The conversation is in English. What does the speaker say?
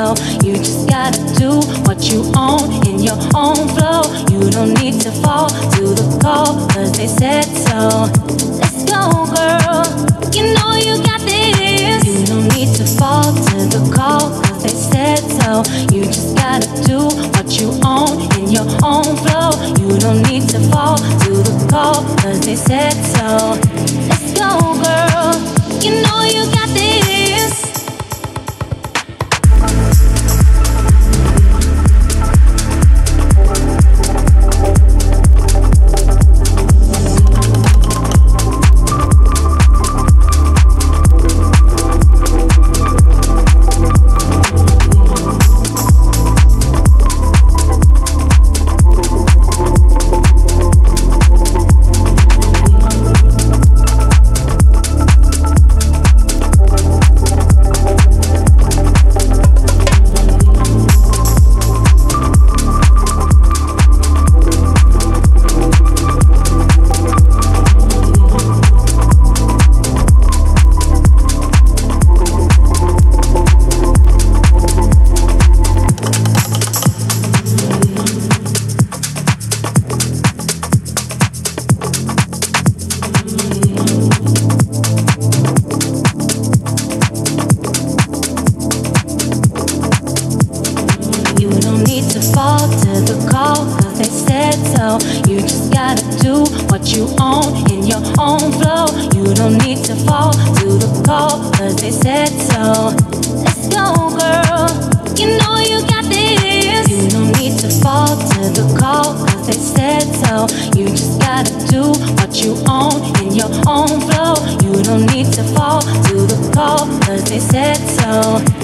flow. You just gotta do what you own in your own flow. You don't need to fall to the call, cause they said so. Let's go, girl, you know you got this. You don't need to fall to the call, cause they said so. You just gotta do what you own in your own flow. You don't need to fall to the call, cause they said so. Let's go, girl, you know you got this. They said so.